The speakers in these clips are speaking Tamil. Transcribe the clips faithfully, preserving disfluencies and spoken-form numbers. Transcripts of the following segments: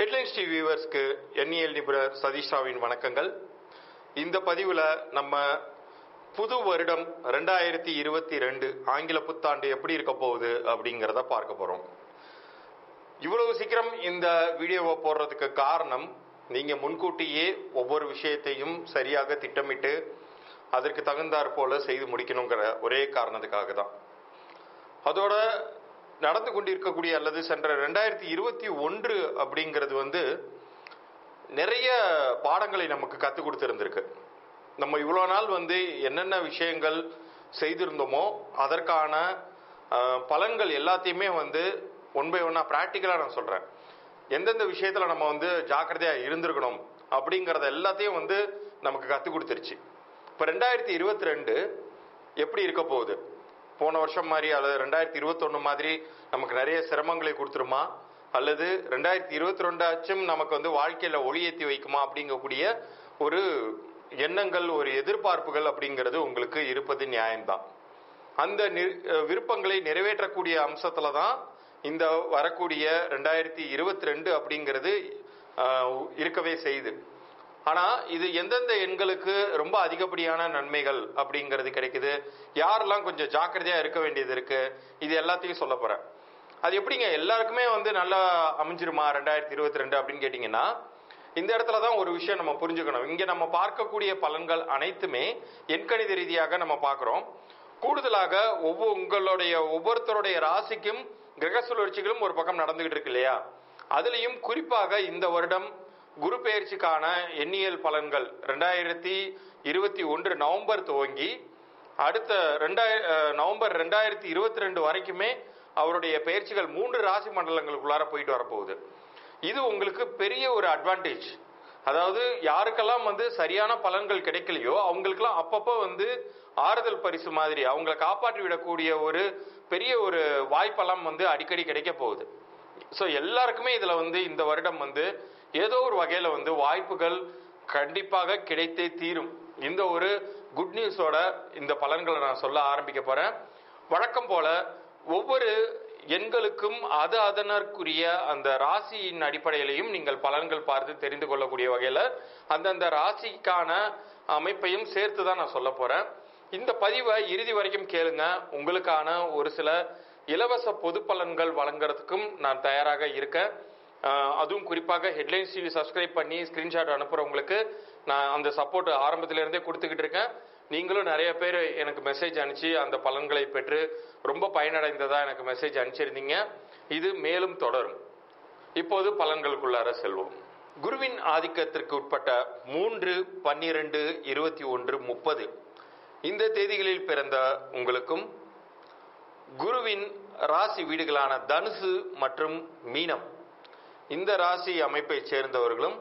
ஹெட்லைன்ஸ் டிவி வியூவர்ஸ்க்கு என்இஎல் நிபுணர் சதீஷாவின் வணக்கங்கள். இந்த பதிவில் நம்ம புது வருடம் ரெண்டாயிரத்தி இருபத்தி ரெண்டு ஆங்கில புத்தாண்டு எப்படி இருக்க போகுது அப்படிங்கிறத பார்க்க போகிறோம். இவ்வளவு சீக்கிரம் இந்த வீடியோவை போடுறதுக்கு காரணம், நீங்கள் முன்கூட்டியே ஒவ்வொரு விஷயத்தையும் சரியாக திட்டமிட்டு அதற்கு தகுந்தாற் போல் செய்து முடிக்கணுங்கிற ஒரே காரணத்துக்காக தான். அதோட நடந்து கொண்டிருக்கக்கூடிய அல்லது சென்ற ரெண்டாயிரத்தி இருபத்தி ஒன்று அப்படிங்கிறது வந்து நிறைய பாடங்களை நமக்கு கற்றுக் கொடுத்துருந்துருக்கு. நம்ம இவ்வளோ நாள் வந்து என்னென்ன விஷயங்கள் செய்திருந்தோமோ அதற்கான பலன்கள் எல்லாத்தையுமே வந்து ஒன் பை ஒன்னாக ப்ராக்டிக்கலாக நான் சொல்கிறேன். எந்தெந்த விஷயத்தில் நம்ம வந்து ஜாக்கிரதையாக இருந்திருக்கணும் அப்படிங்கிறத எல்லாத்தையும் வந்து நமக்கு கற்றுக் கொடுத்துருச்சு. இப்போ ரெண்டாயிரத்தி இருபத்தி ரெண்டு எப்படி இருக்க போகுது? போன வருஷம் மாதிரி அல்லது ரெண்டாயிரத்தி இருபத்தொன்று மாதிரி நமக்கு நிறைய சிரமங்களை கொடுத்துருமா, அல்லது ரெண்டாயிரத்தி இருபத்தி ரெண்டாச்சும் நமக்கு வந்து வாழ்க்கையில் ஒளியேற்றி வைக்குமா அப்படிங்கக்கூடிய ஒரு எண்ணங்கள், ஒரு எதிர்பார்ப்புகள் அப்படிங்கிறது உங்களுக்கு இருப்பது நியாயம்தான். அந்த விருப்பங்களை நிறைவேற்றக்கூடிய அம்சத்தில் தான் இந்த வரக்கூடிய ரெண்டாயிரத்தி இருபத்தி ரெண்டு அப்படிங்கிறது இருக்கவே செய்யுது. ஆனால் இது எந்தெந்த எண்களுக்கு ரொம்ப அதிகப்படியான நன்மைகள் அப்படிங்கிறது கிடைக்குது, யாரெல்லாம் கொஞ்சம் ஜாக்கிரதையாக இருக்க வேண்டியது இருக்குது, இது எல்லாத்தையும் சொல்ல போகிறேன். அது எப்படிங்க எல்லாருக்குமே வந்து நல்லா அமைஞ்சிருமா ரெண்டாயிரத்தி இருபத்தி ரெண்டு அப்படின்னு கேட்டிங்கன்னா, இந்த இடத்துல தான் ஒரு விஷயம் நம்ம புரிஞ்சுக்கணும். இங்கே நம்ம பார்க்கக்கூடிய பலன்கள் அனைத்துமே எண்கணித ரீதியாக நம்ம பார்க்குறோம். கூடுதலாக ஒவ்வொரு உங்களுடைய ஒவ்வொருத்தருடைய ராசிக்கும் கிரக சுழற்சிகளும் ஒரு பக்கம் நடந்துகிட்டு இருக்கு இல்லையா? அதுலேயும் குறிப்பாக இந்த வருடம் குரு பெயர்ச்சிக்கான எண்ணியல் பலன்கள் ரெண்டாயிரத்தி இருபத்தி ஒன்று நவம்பர் துவங்கி அடுத்த ரெண்டாய நவம்பர் ரெண்டாயிரத்தி இருபத்தி ரெண்டு வரைக்குமே அவருடைய பெயர்ச்சிகள் மூன்று ராசி மண்டலங்களுக்குள்ளார போயிட்டு வரப்போகுது. இது உங்களுக்கு பெரிய ஒரு அட்வான்டேஜ். அதாவது யாருக்கெல்லாம் வந்து சரியான பலன்கள் கிடைக்கலையோ அவங்களுக்கெல்லாம் அப்பப்போ வந்து ஆறுதல் பரிசு மாதிரி அவங்களை காப்பாற்றி விடக்கூடிய ஒரு பெரிய ஒரு வாய்ப்பெல்லாம் வந்து அடிக்கடி கிடைக்க போகுது. ஸோ எல்லாருக்குமே இதில் வந்து இந்த வருடம் வந்து ஏதோ ஒரு வகையில் வந்து வாய்ப்புகள் கண்டிப்பாக கிடைத்தே தீரும். இந்த ஒரு குட் நியூஸோட இந்த பலன்களை நான் சொல்ல ஆரம்பிக்க போகிறேன். வழக்கம் போல் ஒவ்வொரு எண்களுக்கும் அது அதனற்குரிய அந்த ராசியின் அடிப்படையிலையும் நீங்கள் பலன்கள் பார்த்து தெரிந்து கொள்ளக்கூடிய வகையில் அந்தந்த ராசிக்கான அமைப்பையும் சேர்த்து தான் நான் சொல்ல போகிறேன். இந்த பதிவை இறுதி வரைக்கும் கேளுங்க. உங்களுக்கான ஒரு சில இலவச பொது பலன்கள் வழங்குறதுக்கும் நான் தயாராக இருக்கேன். அதுவும் குறிப்பாக ஹெட்லைன்ஸ் டிவி சப்ஸ்கிரைப் பண்ணி ஸ்க்ரீன்ஷாட் அனுப்புகிறவங்களுக்கு நான் அந்த சப்போர்ட் ஆரம்பத்திலேருந்தே கொடுத்துக்கிட்டு இருக்கேன். நீங்களும் நிறைய பேர் எனக்கு மெசேஜ் அனுப்பிச்சு அந்த பலன்களை பெற்று ரொம்ப பயனடைந்ததாக எனக்கு மெசேஜ் அனுப்பிச்சிருந்தீங்க. இது மேலும் தொடரும். இப்போது பலன்களுக்குள்ளார செல்வோம். குருவின் ஆதிக்கத்திற்கு உட்பட்ட மூன்று பன்னிரெண்டு இருபத்தி ஒன்று முப்பது இந்த தேதிகளில் பிறந்த உங்களுக்கும் குருவின் ராசி வீடுகளான தனுசு மற்றும் மீனம் இந்த ராசி அமைப்பை சேர்ந்தவர்களும்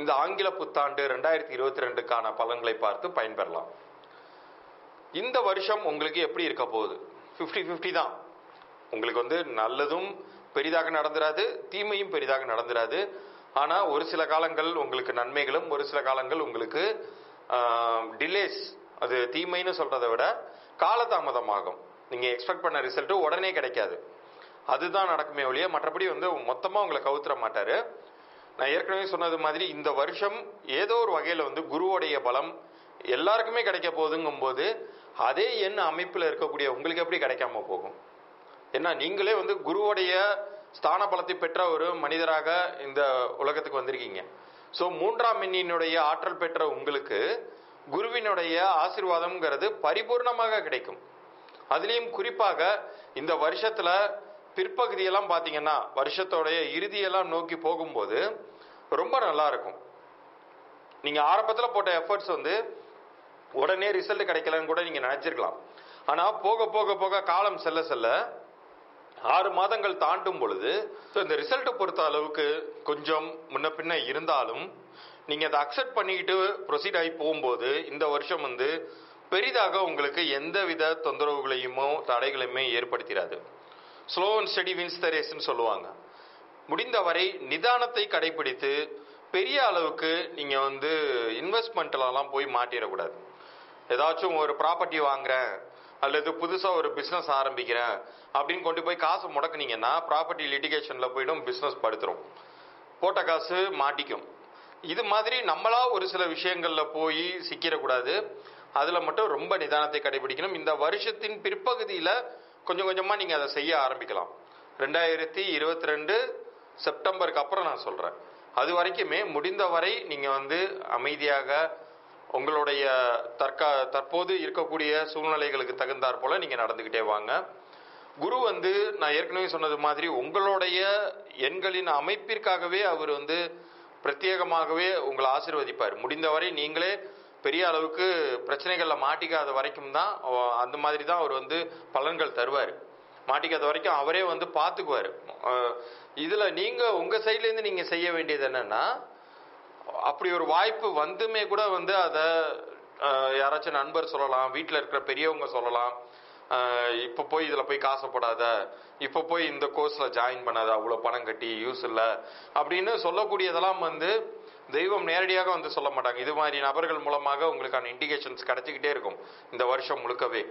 இந்த ஆங்கில புத்தாண்டு ரெண்டாயிரத்தி இருபத்தி ரெண்டுக்கான பலன்களை பார்த்து பயன்பெறலாம். இந்த வருஷம் உங்களுக்கு எப்படி இருக்க போகுது? ஃபிஃப்டி ஃபிஃப்டி தான். உங்களுக்கு வந்து நல்லதும் பெரிதாக நடந்துராது, தீமையும் பெரிதாக நடந்துராது. ஆனால் ஒரு சில காலங்கள் உங்களுக்கு நன்மைகளும் ஒரு சில காலங்கள் உங்களுக்கு டிலேஸ், அது தீமைன்னு சொல்கிறத விட காலதாமதமாகும். நீங்கள் எக்ஸ்பெக்ட் பண்ண ரிசல்ட்டு உடனே கிடைக்காது. அதுதான் நடக்குமே ஒழிய மற்றபடி வந்து மொத்தமாக உங்களை கவுத்துற மாட்டார். நான் ஏற்கனவே சொன்னது மாதிரி இந்த வருஷம் ஏதோ ஒரு வகையில் வந்து குருவோடைய பலம் எல்லாருக்குமே கிடைக்க போகுதுங்கும்போது அதே எண் அமைப்பில் இருக்கக்கூடிய உங்களுக்கு எப்படி கிடைக்காம போகும்? ஏன்னா நீங்களே வந்து குருவோடைய ஸ்தான பலத்தை பெற்ற ஒரு மனிதராக இந்த உலகத்துக்கு வந்திருக்கீங்க. ஸோ மூன்றாம் எண்ணினுடைய ஆற்றல் பெற்ற உங்களுக்கு குருவினுடைய ஆசீர்வாதம்ங்கிறது பரிபூர்ணமாக கிடைக்கும். அதுலேயும் குறிப்பாக இந்த வருஷத்தில் பிற்பகுதியெல்லாம் பார்த்தீங்கன்னா வருஷத்தோடைய இறுதியெல்லாம் நோக்கி போகும்போது ரொம்ப நல்லா இருக்கும். நீங்கள் ஆரம்பத்தில் போட்ட எஃபர்ட்ஸ் வந்து உடனே ரிசல்ட் கிடைக்கலன்னு கூட நீங்கள் நினச்சிருக்கலாம். ஆனால் போக போக போக காலம் செல்ல செல்ல ஆறு மாதங்கள் தாண்டும் பொழுது ஸோ இந்த ரிசல்ட்டை பொறுத்த அளவுக்கு கொஞ்சம் முன்ன பின்ன இருந்தாலும் நீங்கள் அதை அக்செப்ட் பண்ணிக்கிட்டு ப்ரொசீட் ஆகி போகும்போது இந்த வருஷம் வந்து பெரிதாக உங்களுக்கு எந்தவித தொந்தரவுகளையுமோ தடைகளையுமே ஏற்படுத்திடாது. Slow and steady wins the ரேஸ்ன்னு சொல்லுவாங்க. முடிந்தவரை நிதானத்தை கடைபிடித்து பெரிய அளவுக்கு நீங்கள் வந்து இன்வெஸ்ட்மெண்ட்லாம் போய் மாட்டிடக்கூடாது. ஏதாச்சும் ஒரு ப்ராப்பர்ட்டி வாங்குகிறேன் அல்லது புதுசாக ஒரு பிஸ்னஸ் ஆரம்பிக்கிறேன் அப்படின்னு கொண்டு போய் காசை முடக்குனீங்கன்னா ப்ராப்பர்ட்டி லிட்டிகேஷனில் போய்டும், பிஸ்னஸ் படுத்துரும். போட்ட காசு மாட்டிக்கும். இது மாதிரி நம்மளா ஒரு சில விஷயங்களில் போய் சிக்கிடக்கூடாது, அதில் மட்டும் ரொம்ப நிதானத்தை கடைபிடிக்கணும். இந்த வருஷத்தின் பிற்பகுதியில் கொஞ்சம் கொஞ்சமாக நீங்கள் அதை செய்ய ஆரம்பிக்கலாம். ரெண்டாயிரத்தி இருபத்தி ரெண்டு செப்டம்பருக்கு அப்புறம் நான் சொல்கிறேன். அது வரைக்குமே முடிந்தவரை நீங்கள் வந்து அமைதியாக உங்களுடைய தற்கா தற்போது இருக்கக்கூடிய சூழ்நிலைகளுக்கு தகுந்தாற் போல் நீங்கள் நடந்துக்கிட்டே வாங்க. குரு வந்து நான் ஏற்கனவே சொன்னது மாதிரி உங்களுடைய எண்களின் அமைப்பிற்காகவே அவர் வந்து பிரத்யேகமாகவே உங்களை ஆசீர்வதிப்பார். முடிந்தவரை நீங்களே பெரிய அளவுக்கு பிரச்சனைகளில் மாட்டிக்காத வரைக்கும் தான் அந்த மாதிரி தான் அவர் வந்து பலன்கள் தருவார். மாட்டிக்காத வரைக்கும் அவரே வந்து பார்த்துக்குவார். இதில் நீங்கள் உங்கள் சைட்லேருந்து நீங்கள் செய்ய வேண்டியது என்னென்னா, அப்படி ஒரு வாய்ப்பு வந்துமே கூட வந்து அதை யாராச்சும் நண்பர் சொல்லலாம், வீட்டில் இருக்கிற பெரியவங்க சொல்லலாம், இப்போ போய் இதில் போய் காசைப்படாத, இப்போ போய் இந்த கோர்ஸில் ஜாயின் பண்ணாத, அவ்வளோ பணம் கட்டி யூஸ் இல்லை அப்படின்னு சொல்லக்கூடியதெல்லாம் வந்து தெய்வம் நேரடியாக வந்து சொல்ல மாட்டாங்க. இது மாதிரி நபர்கள் மூலமாக உங்களுக்கான இண்டிகேஷன்ஸ் கிடச்சிக்கிட்டே இருக்கும் இந்த வருஷம் முழுக்கவே.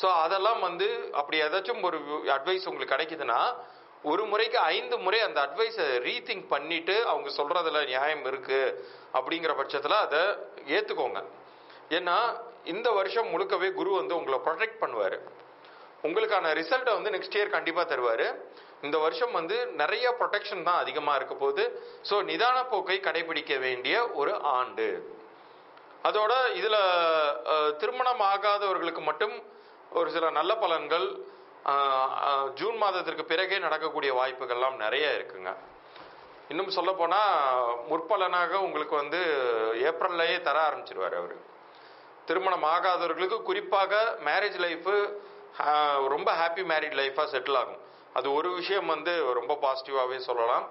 ஸோ அதெல்லாம் வந்து அப்படி ஏதாச்சும் ஒரு அட்வைஸ் உங்களுக்கு கிடைக்குதுன்னா ஒரு முறைக்கு ஐந்து முறை அந்த அட்வைஸை ரீதிங்க் பண்ணிவிட்டு அவங்க சொல்கிறதுல நியாயம் இருக்குது அப்படிங்கிற பட்சத்தில் அதை ஏற்றுக்கோங்க. ஏன்னா இந்த வருஷம் முழுக்கவே குரு வந்து உங்களை ப்ரொடெக்ட் பண்ணுவார். உங்களுக்கான ரிசல்ட்டை வந்து நெக்ஸ்ட் இயர் கண்டிப்பாக தருவார். இந்த வருஷம் வந்து நிறைய ப்ரொடெக்ஷன் தான் அதிகமாக இருக்க போகுது. ஸோ நிதான போக்கை கடைபிடிக்க வேண்டிய ஒரு ஆண்டு. அதோட இதில் திருமணம் ஆகாதவர்களுக்கு மட்டும் ஒரு சில நல்ல பலன்கள் ஜூன் மாதத்திற்கு பிறகே நடக்கக்கூடிய வாய்ப்புகள்லாம் நிறைய இருக்குங்க. இன்னும் சொல்லப்போனால் முற்பலனாக உங்களுக்கு வந்து ஏப்ரல்லையே தர ஆரம்பிச்சிருவார் அவர். திருமணம் ஆகாதவர்களுக்கு குறிப்பாக மேரேஜ் லைஃபு ரொம்ப ஹாப்பி மேரிட் லைஃபாக செட்டில் ஆகும். அது ஒரு விஷயம் வந்து ரொம்ப பாசிட்டிவாகவே சொல்லலாம்.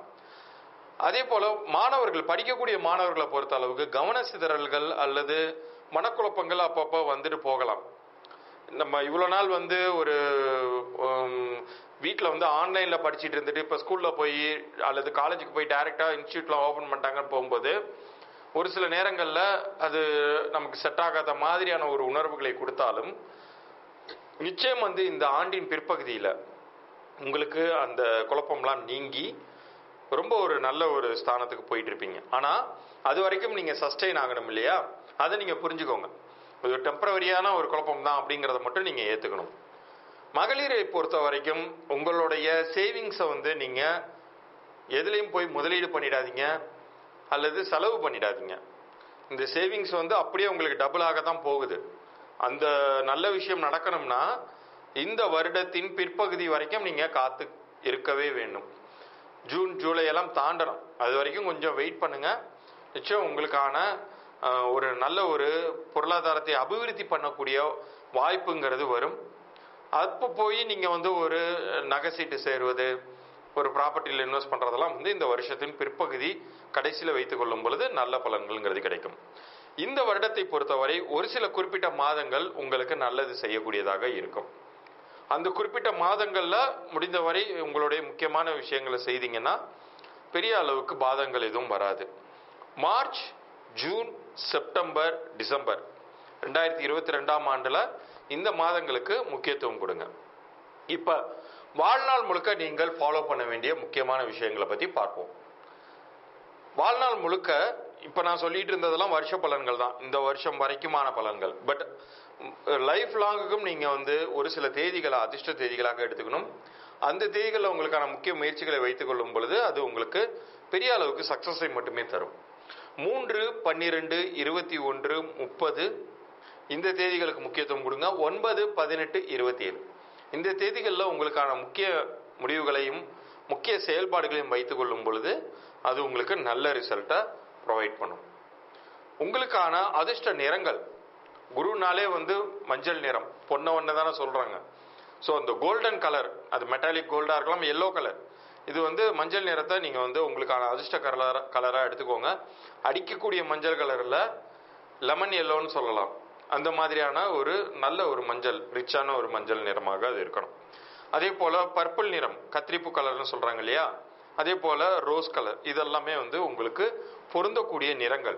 அதே போல் மாணவர்கள், படிக்கக்கூடிய மாணவர்களை பொறுத்த அளவுக்கு கவன சிதறல்கள் அல்லது மனக்குழப்பங்கள் அப்பப்போ வந்துட்டு போகலாம். நம்ம இவ்வளோ நாள் வந்து ஒரு வீட்டில் வந்து ஆன்லைனில் படிச்சுட்டு இருந்துட்டு இப்போ ஸ்கூலில் போய் அல்லது காலேஜுக்கு போய் டைரெக்டாக இன்ஸ்டியூட்லாம் ஓப்பன் பண்ணிட்டாங்கன்னு போகும்போது ஒரு சில நேரங்களில் அது நமக்கு செட் ஆகாத மாதிரியான ஒரு உணர்வுகளை கொடுத்தாலும் நிச்சயம் வந்து இந்த ஆண்டின் பிற்பகுதியில் உங்களுக்கு அந்த குழப்பம்லாம் நீங்கி ரொம்ப ஒரு நல்ல ஒரு ஸ்தானத்துக்கு போயிட்டுருப்பீங்க. ஆனால் அது வரைக்கும் நீங்கள் சஸ்டெயின் ஆகணும் இல்லையா, அதை நீங்கள் புரிஞ்சுக்கோங்க. அது ஒரு டெம்பரவரியான ஒரு குழப்பம் தான் அப்படிங்கிறத மட்டும் நீங்கள் ஏற்றுக்கணும். மகளிரை பொறுத்த வரைக்கும் உங்களுடைய சேவிங்ஸை வந்து நீங்கள் எதுலேயும் போய் முதலீடு பண்ணிடாதீங்க அல்லது செலவு பண்ணிடாதீங்க. இந்த சேவிங்ஸ் வந்து அப்படியே உங்களுக்கு டபுளாக தான் போகுது. அந்த நல்ல விஷயம் நடக்கணும்னா இந்த வருடத்தின் பிற்பகுதி வரைக்கும் நீங்கள் காத்து இருக்கவே வேண்டும். ஜூன் ஜூலை எல்லாம் தாண்டணும், அது வரைக்கும் கொஞ்சம் வெயிட் பண்ணுங்கள். நிச்சயம் உங்களுக்கான ஒரு நல்ல ஒரு பொருளாதாரத்தை அபிவிருத்தி பண்ணக்கூடிய வாய்ப்புங்கிறது வரும். அப்போ போய் நீங்கள் வந்து ஒரு நகை சீட்டு சேருவது, ஒரு ப்ராப்பர்ட்டியில் இன்வெஸ்ட் பண்ணுறதெல்லாம் வந்து இந்த வருஷத்தின் பிற்பகுதி கடைசியில் வைத்து கொள்ளும் பொழுது நல்ல பலன்கள்ங்கிறது கிடைக்கும். இந்த வருடத்தை பொறுத்தவரை ஒரு சில குறிப்பிட்ட மாதங்கள் உங்களுக்கு நல்லது செய்யக்கூடியதாக இருக்கும். அந்த குறிப்பிட்ட மாதங்களில் முடிந்தவரை உங்களுடைய முக்கியமான விஷயங்களை செய்தீங்கன்னா பெரிய அளவுக்கு பாதங்கள் எதுவும் வராது. மார்ச், ஜூன், செப்டம்பர், டிசம்பர் ரெண்டாயிரத்தி இருபத்தி ரெண்டாம் ஆண்டில் இந்த மாதங்களுக்கு முக்கியத்துவம் கொடுங்க. இப்போ வாழ்நாள் முழுக்க நீங்கள் ஃபாலோ பண்ண வேண்டிய முக்கியமான விஷயங்களை பற்றி பார்ப்போம். வாழ்நாள் முழுக்க இப்போ நான் சொல்லிட்டு இருந்ததெல்லாம் வருஷ பலன்கள் தான், இந்த வருஷம் வரைக்குமான பலன்கள். பட் லைஃப் லாங்குக்கும் நீங்கள் வந்து ஒரு சில தேதிகளை அதிர்ஷ்ட தேதிகளாக எடுத்துக்கணும். அந்த தேதிகளில் உங்களுக்கான முக்கிய முயற்சிகளை வைத்துக்கொள்ளும் பொழுது அது உங்களுக்கு பெரிய அளவுக்கு சக்ஸஸை மட்டுமே தரும். மூன்று, பன்னிரெண்டு, இருபத்தி ஒன்று, முப்பது இந்த தேதிகளுக்கு முக்கியத்துவம் கொடுங்க. ஒன்பது, பதினெட்டு, இருபத்தி ஏழு இந்த தேதிகளில் உங்களுக்கான முக்கிய முடிவுகளையும் முக்கிய செயல்பாடுகளையும் வைத்துக்கொள்ளும் பொழுது அது உங்களுக்கு நல்ல ரிசல்ட்டை ப்ரொவைட் பண்ணும். உங்களுக்கான அதிர்ஷ்ட நிறங்கள், குருனாலே வந்து மஞ்சள் நிறம் பொன்ன ஒன்று தானே சொல்கிறாங்க. ஸோ அந்த கோல்டன் கலர், அது மெட்டாலிக் கோல்டாக இருக்கலாம், எல்லோ கலர், இது வந்து மஞ்சள் நிறத்தை நீங்கள் வந்து உங்களுக்கான அதிர்ஷ்ட கலர் கலராக எடுத்துக்கோங்க. அடிக்கக்கூடிய மஞ்சள் கலரில் லெமன் எல்லோன்னு சொல்லலாம். அந்த மாதிரியான ஒரு நல்ல ஒரு மஞ்சள், ரிச்சான ஒரு மஞ்சள் நிறமாக அது இருக்கணும். அதே போல் பர்பிள் நிறம், கத்திரிப்பு கலர்னு சொல்கிறாங்க இல்லையா, அதே போல் ரோஸ் கலர், இதெல்லாமே வந்து உங்களுக்கு பொருந்தக்கூடிய நிறங்கள்.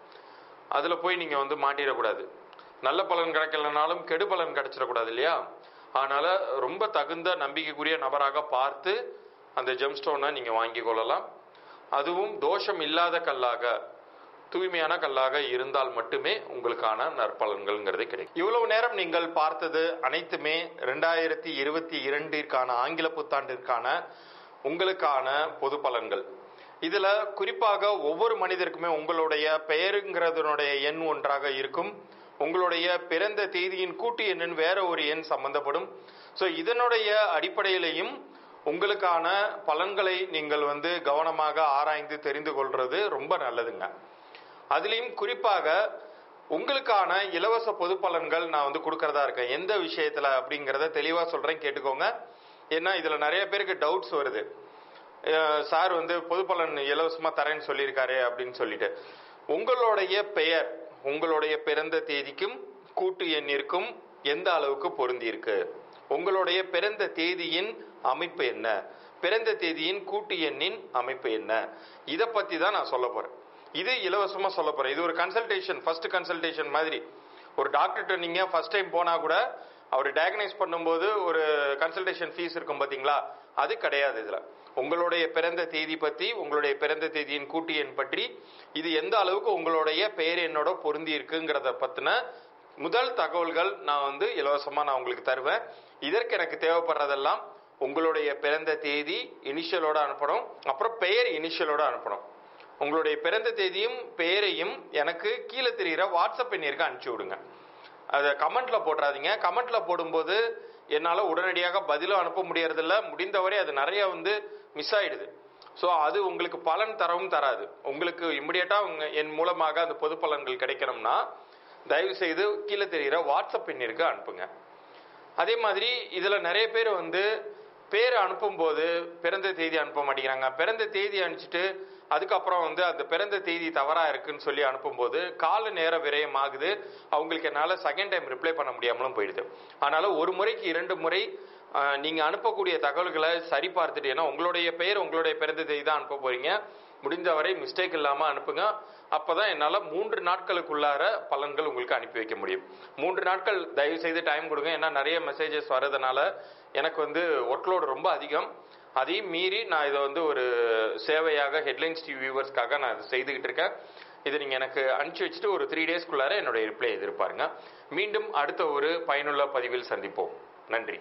அதில் போய் நீங்கள் வந்து மாட்டிடக்கூடாது. நல்ல பலன் கிடைக்கலனாலும் கெடு பலன் கிடைச்சிடக்கூடாது இல்லையா? அதனால் ரொம்ப தகுந்த நம்பிக்கைக்குரிய நபராக பார்த்து அந்த ஜெம்ஸ்டோனை நீங்கள் வாங்கி கொள்ளலாம். அதுவும் தோஷம் இல்லாத கல்லாக, தூய்மையான கல்லாக இருந்தால் மட்டுமே உங்களுக்கான நற்பலன்கள்ங்கிறது கிடைக்கும். இவ்வளவு நேரம் நீங்கள் பார்த்தது அனைத்துமே ரெண்டாயிரத்தி இருபத்தி இரண்டிற்கான ஆங்கில புத்தாண்டிற்கான உங்களுக்கான பொது பலன்கள். இதில் குறிப்பாக ஒவ்வொரு மனிதருக்குமே உங்களுடைய பெயருங்கிறதுனுடைய எண் ஒன்றாக இருக்கும். உங்களுடைய பிறந்த தேதியின் கூட்டு எண்ணின் வேற ஒரு எண் சம்பந்தப்படும். ஸோ இதனுடைய அடிப்படையிலையும் உங்களுக்கான பலன்களை நீங்கள் வந்து கவனமாக ஆராய்ந்து தெரிந்து கொள்வது ரொம்ப நல்லதுங்க. அதுலேயும் குறிப்பாக உங்களுக்கான இலவச பொது பலன்கள் நான் வந்து கொடுக்கறதா இருக்கேன். எந்த விஷயத்தில் அப்படிங்கிறத தெளிவாக சொல்கிறேன், கேட்டுக்கோங்க. ஏன்னா இதில் நிறைய பேருக்கு டவுட்ஸ் வருது. சார் வந்து பொது பலன் இலவசமாக தரேன்னு சொல்லியிருக்காரு அப்படின்னு சொல்லிட்டு, உங்களுடைய பெயர் உங்களுடைய பிறந்த தேதிக்கும் கூட்டு எண்ணிற்கும் எந்த அளவுக்கு பொருந்தியிருக்கு, உங்களுடைய பிறந்த தேதியின் அமைப்பு என்ன, பிறந்த தேதியின் கூட்டு எண்ணின் அமைப்பு என்ன, இதை பற்றி தான் நான் சொல்ல போகிறேன். இது இலவசமாக சொல்ல போகிறேன். இது ஒரு கன்சல்டேஷன், ஃபர்ஸ்ட் கன்சல்டேஷன் மாதிரி. ஒரு டாக்டர்கிட்ட நீங்கள் ஃபர்ஸ்ட் டைம் போனால் கூட அவர் டயக்னைஸ் பண்ணும்போது ஒரு கன்சல்டேஷன் ஃபீஸ் இருக்கும் பார்த்தீங்களா, அது கிடையாது. இதில் உங்களுடைய பிறந்த தேதி பற்றி, உங்களுடைய பிறந்த தேதியின் கூட்டு எண் பற்றி, இது எந்த அளவுக்கு உங்களுடைய பெயர் என்னோட பொருந்தி இருக்குங்கிறத பற்றின முதல் தகவல்கள் நான் வந்து இலவசமாக நான் உங்களுக்கு தருவேன். இதற்கு எனக்கு தேவைப்படுறதெல்லாம் உங்களுடைய பிறந்த தேதி இனிஷியலோடு அனுப்பணும், அப்புறம் பெயர் இனிஷியலோடு அனுப்பணும். உங்களுடைய பிறந்த தேதியும் பெயரையும் எனக்கு கீழே தெரிகிற வாட்ஸ்அப் எண்ணிற்கு அனுப்பிச்சி விடுங்க. அதை கமெண்ட்டில் போட்டுறாதீங்க. கமெண்ட்டில் போடும்போது என்னால் உடனடியாக பதிலும் அனுப்ப முடியறதில்ல, முடிந்தவரை அது நிறையா வந்து மிஸ் ஆகிடுது. ஸோ அது உங்களுக்கு பலன் தரவும் தராது. உங்களுக்கு இம்மிடியட்டாக உங்க என் மூலமாக அந்த பொது பலன்கள் கிடைக்கணும்னா தயவுசெய்து கீழே தெரிகிற வாட்ஸ்அப் எண்ணிற்கு அனுப்புங்க. அதே மாதிரி இதில் நிறைய பேர் வந்து பேர் அனுப்பும்போது பிறந்த தேதி அனுப்ப மாட்டேங்கிறாங்க. பிறந்த தேதி அனுப்பிச்சிட்டு அதுக்கப்புறம் வந்து அந்த பிறந்த தேதி தவறாக இருக்குன்னு சொல்லி அனுப்பும்போது கால நேரம் விரயம் ஆகுது. அவங்களுக்கு என்னால் செகண்ட் டைம் ரிப்ளை பண்ண முடியாமலும் போயிடுது. அதனால் ஒரு முறைக்கு இரண்டு முறை நீங்கள் அனுப்பக்கூடிய தகவல்களை சரி பார்த்துட்டு, ஏன்னா உங்களுடைய பெயர் உங்களுடைய பிறந்த தேதி தான் அனுப்ப போகிறீங்க, முடிந்தவரை மிஸ்டேக் இல்லாமல் அனுப்புங்க. அப்போ தான் என்னால் மூன்று நாட்களுக்குள்ளார பலன்கள் உங்களுக்கு அனுப்பி வைக்க முடியும். மூன்று நாட்கள் தயவுசெய்து டைம் கொடுங்க. ஏன்னா நிறைய மெசேஜஸ் வர்றதுனால எனக்கு வந்து ஒர்க்லோடு ரொம்ப அதிகம். அதையும் மீறி நான் இதை வந்து ஒரு சேவையாக ஹெட்லைன்ஸ் டிவி வியூவர்ஸ்க்காக நான் இதை செய்துக்கிட்டு இருக்கேன். இதை நீங்கள் எனக்கு அனுப்பிச்சி வச்சுட்டு ஒரு த்ரீ டேஸ்க்குள்ளார என்னுடைய ரிப்ளை எதிர்பாருங்க. மீண்டும் அடுத்த ஒரு பயனுள்ள பதிவில் சந்திப்போம். நன்றி.